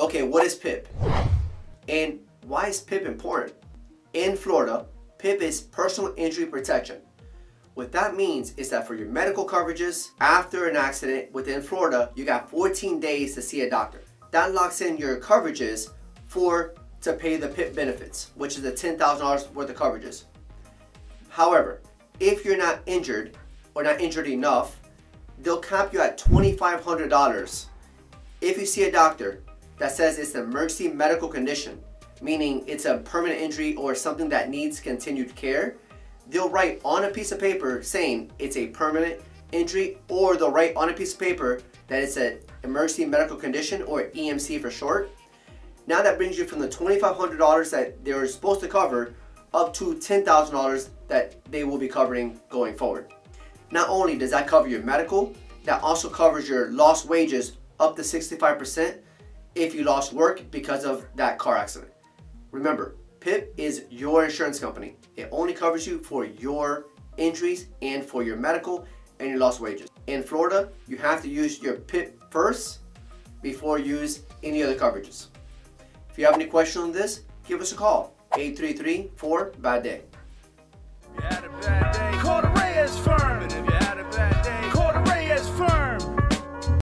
Okay, what is PIP? And why is PIP important? In Florida, PIP is personal injury protection. What that means is that for your medical coverages, after an accident within Florida, you got 14 days to see a doctor. That locks in your coverages to pay the PIP benefits, which is the $10,000 worth of coverages. However, if you're not injured or not injured enough, they'll cap you at $2,500 if you see a doctor that says it's an emergency medical condition, meaning it's a permanent injury or something that needs continued care. They'll write on a piece of paper saying it's a permanent injury, or they'll write on a piece of paper that it's an emergency medical condition, or EMC for short. Now that brings you from the $2,500 that they were supposed to cover up to $10,000 that they will be covering going forward. Not only does that cover your medical, that also covers your lost wages up to 65% if you lost work because of that car accident. Remember, PIP is your insurance company. It only covers you for your injuries and for your medical and your lost wages. In Florida, you have to use your PIP first before you use any other coverages. If you have any questions on this, give us a call, 833-4BAD-DAY.